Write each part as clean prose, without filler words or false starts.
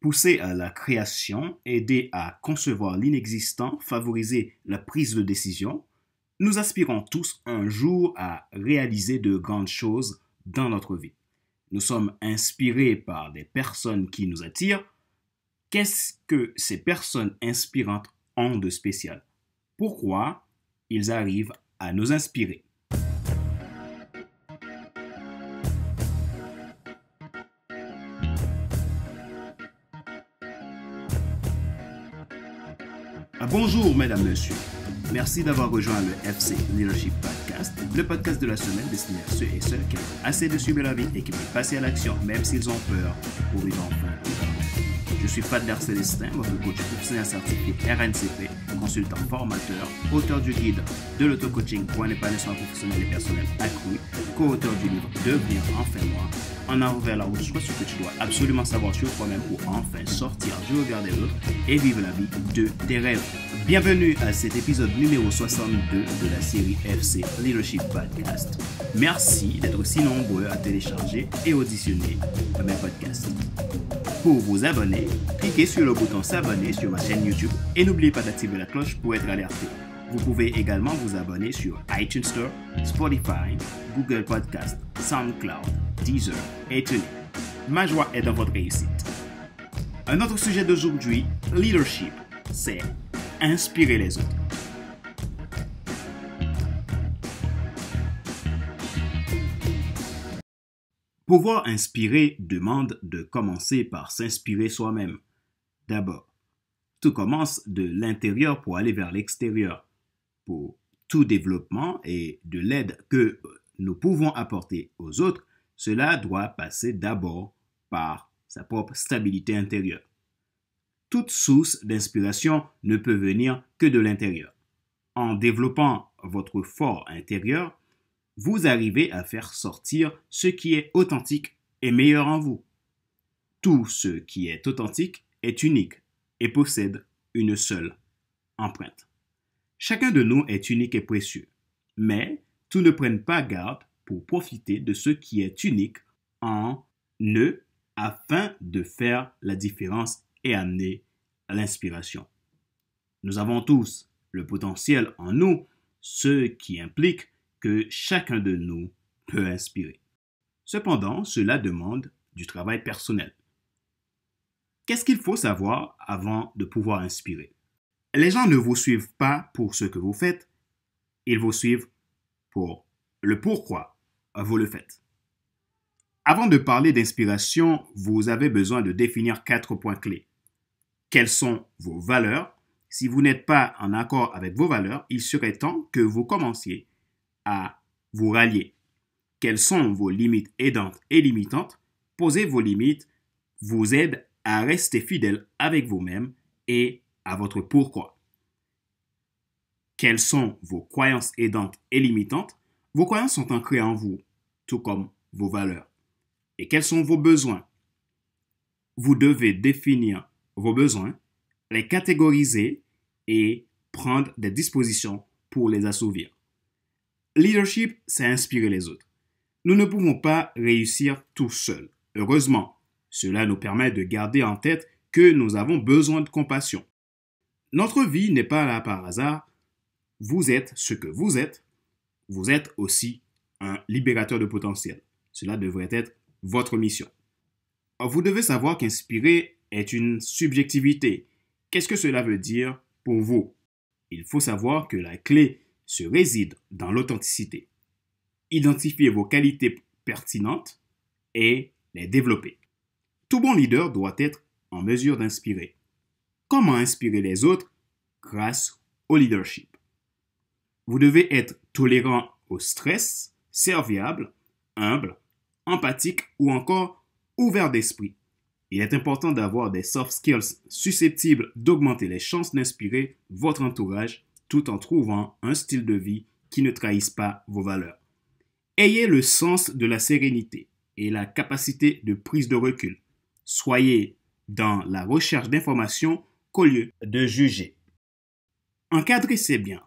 pousser à la création, aider à concevoir l'inexistant, favoriser la prise de décision, nous aspirons tous un jour à réaliser de grandes choses dans notre vie. Nous sommes inspirés par des personnes qui nous attirent. Qu'est-ce que ces personnes inspirantes ont de spécial? Pourquoi ils arrivent à nous inspirer? Bonjour mesdames, messieurs, merci d'avoir rejoint le FC Leadership Podcast, le podcast de la semaine destiné à ceux et celles qui ont assez de subir la vie et qui veulent passer à l'action même s'ils ont peur pour vivre enfin. Je suis Fadler Célestin, votre coach professionnel certifié RNCP, consultant formateur, auteur du guide de l'autocoaching pour un épanouissement professionnel et personnel accru, co-auteur du livre Devenir enfin Moi, en avant vers la route, soit ce que tu dois absolument savoir sur toi-même pour enfin sortir du regard des autres et vivre la vie de tes rêves. Bienvenue à cet épisode numéro 62 de la série FC Leadership Podcast. Merci d'être si nombreux à télécharger et auditionner mes podcasts. Pour vous abonner, cliquez sur le bouton s'abonner sur ma chaîne YouTube et n'oubliez pas d'activer la cloche pour être alerté. Vous pouvez également vous abonner sur iTunes Store, Spotify, Google Podcasts, SoundCloud, Deezer et TuneIn. Ma joie est dans votre réussite. Un autre sujet d'aujourd'hui, leadership, c'est inspirer les autres. Pouvoir inspirer demande de commencer par s'inspirer soi-même. D'abord, tout commence de l'intérieur pour aller vers l'extérieur. Pour tout développement et de l'aide que nous pouvons apporter aux autres, cela doit passer d'abord par sa propre stabilité intérieure. Toute source d'inspiration ne peut venir que de l'intérieur. En développant votre fort intérieur, vous arrivez à faire sortir ce qui est authentique et meilleur en vous. Tout ce qui est authentique est unique et possède une seule empreinte. Chacun de nous est unique et précieux, mais tous ne prennent pas garde pour profiter de ce qui est unique en eux afin de faire la différence et amener l'inspiration. Nous avons tous le potentiel en nous, ce qui implique que chacun de nous peut inspirer. Cependant, cela demande du travail personnel. Qu'est-ce qu'il faut savoir avant de pouvoir inspirer? Les gens ne vous suivent pas pour ce que vous faites, ils vous suivent pour le pourquoi vous le faites. Avant de parler d'inspiration, vous avez besoin de définir 4 points clés. Quelles sont vos valeurs? Si vous n'êtes pas en accord avec vos valeurs, il serait temps que vous commenciez à vous rallier. Quelles sont vos limites aidantes et limitantes? Poser vos limites vous aide à rester fidèle avec vous-même et à votre pourquoi. Quelles sont vos croyances aidantes et limitantes? Vos croyances sont ancrées en vous, tout comme vos valeurs. Et quels sont vos besoins? Vous devez définir vos besoins, les catégoriser et prendre des dispositions pour les assouvir. Leadership, c'est inspirer les autres. Nous ne pouvons pas réussir tout seuls. Heureusement, cela nous permet de garder en tête que nous avons besoin de compassion. Notre vie n'est pas là par hasard. Vous êtes ce que vous êtes. Vous êtes aussi un libérateur de potentiel. Cela devrait être votre mission. Vous devez savoir qu'inspirer est une subjectivité. Qu'est-ce que cela veut dire pour vous? Il faut savoir que la clé se réside dans l'authenticité. Identifiez vos qualités pertinentes et les développer. Tout bon leader doit être en mesure d'inspirer. Comment inspirer les autres? Grâce au leadership. Vous devez être tolérant au stress, serviable, humble, empathique ou encore ouvert d'esprit. Il est important d'avoir des soft skills susceptibles d'augmenter les chances d'inspirer votre entourage tout en trouvant un style de vie qui ne trahisse pas vos valeurs. Ayez le sens de la sérénité et la capacité de prise de recul. Soyez dans la recherche d'informations qu'au lieu de juger. Encadrer, c'est bien.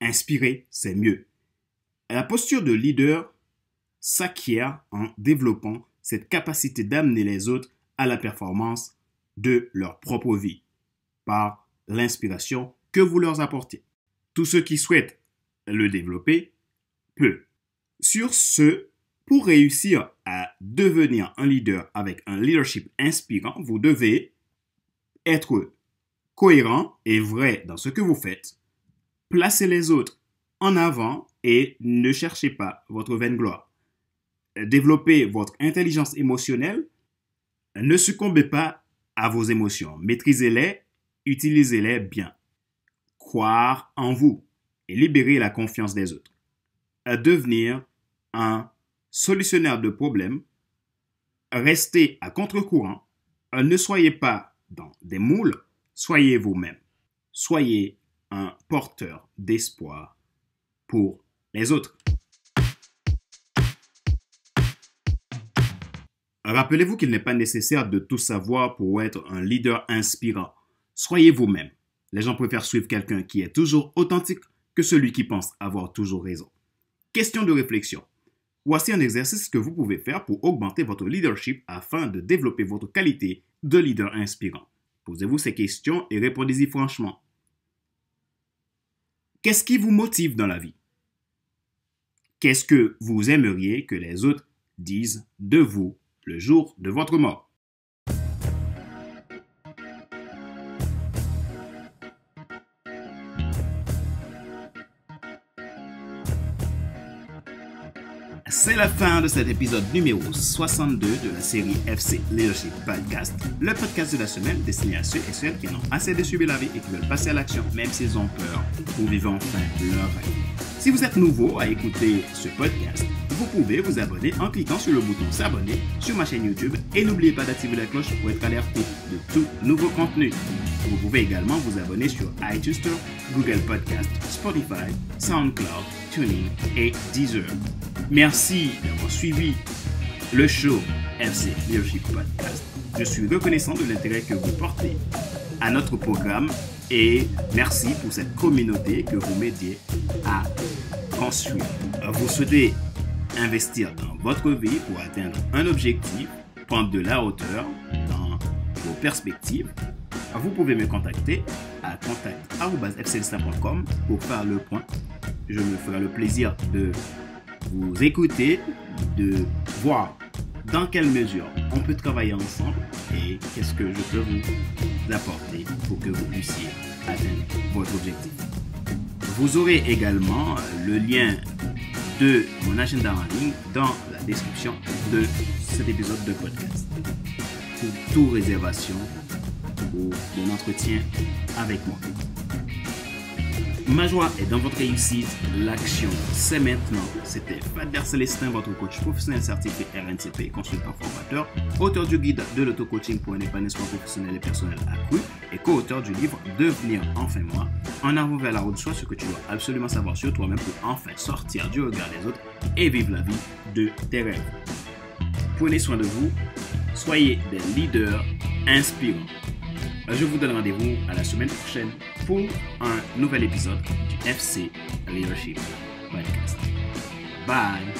Inspirer, c'est mieux. La posture de leader s'acquiert en développant cette capacité d'amener les autres à la performance de leur propre vie par l'inspiration que vous leur apportez. Tous ceux qui souhaitent le développer peuvent. Sur ce, pour réussir à devenir un leader avec un leadership inspirant, vous devez être cohérent et vrai dans ce que vous faites, placez les autres en avant et ne cherchez pas votre vaine gloire. Développez votre intelligence émotionnelle, ne succombez pas à vos émotions, maîtrisez-les, utilisez-les bien. Croire en vous et libérer la confiance des autres. Devenir un solutionnaire de problèmes, restez à contre-courant, ne soyez pas dans des moules, soyez vous-même. Soyez un porteur d'espoir pour les autres. Rappelez-vous qu'il n'est pas nécessaire de tout savoir pour être un leader inspirant. Soyez vous-même. Les gens préfèrent suivre quelqu'un qui est toujours authentique que celui qui pense avoir toujours raison. Question de réflexion. Voici un exercice que vous pouvez faire pour augmenter votre leadership afin de développer votre qualité de leader inspirant. Posez-vous ces questions et répondez-y franchement. Qu'est-ce qui vous motive dans la vie? Qu'est-ce que vous aimeriez que les autres disent de vous le jour de votre mort? C'est la fin de cet épisode numéro 62 de la série FC Leadership Podcast, le podcast de la semaine destiné à ceux et celles qui en ont assez de subir la vie et qui veulent passer à l'action, même s'ils ont peur, pour vivre enfin leur rêve. Si vous êtes nouveau à écouter ce podcast, vous pouvez vous abonner en cliquant sur le bouton s'abonner sur ma chaîne YouTube et n'oubliez pas d'activer la cloche pour être alerté de tout nouveau contenu. Vous pouvez également vous abonner sur iTunes Store, Google Podcasts, Spotify, SoundCloud, TuneIn et Deezer. Merci d'avoir suivi le show FC Leadership Podcast. Je suis reconnaissant de l'intérêt que vous portez à notre programme et merci pour cette communauté que vous m'aidiez à construire. Vous souhaitez investir dans votre vie pour atteindre un objectif, prendre de la hauteur dans vos perspectives. Vous pouvez me contacter à contact@fcelestin.com pour faire le point. Je me ferai le plaisir de vous écouter, de voir dans quelle mesure on peut travailler ensemble et qu'est-ce que je peux vous apporter pour que vous puissiez atteindre votre objectif. Vous aurez également le lien de mon agenda en ligne dans la description de cet épisode de podcast. Pour toute réservation ou mon entretien avec moi. Ma joie est dans votre réussite, l'action, c'est maintenant. C'était Fadler Célestin, votre coach professionnel certifié RNCP, consultant formateur, auteur du guide de l'auto-coaching pour un épanouissement professionnel et personnel accru et co-auteur du livre Devenir enfin Moi, en avant vers la route de soi, ce que tu dois absolument savoir sur toi-même pour enfin sortir du regard des autres et vivre la vie de tes rêves. Prenez soin de vous, soyez des leaders inspirants. Je vous donne rendez-vous à la semaine prochaine pour un nouvel épisode du FC Leadership Podcast. Bye!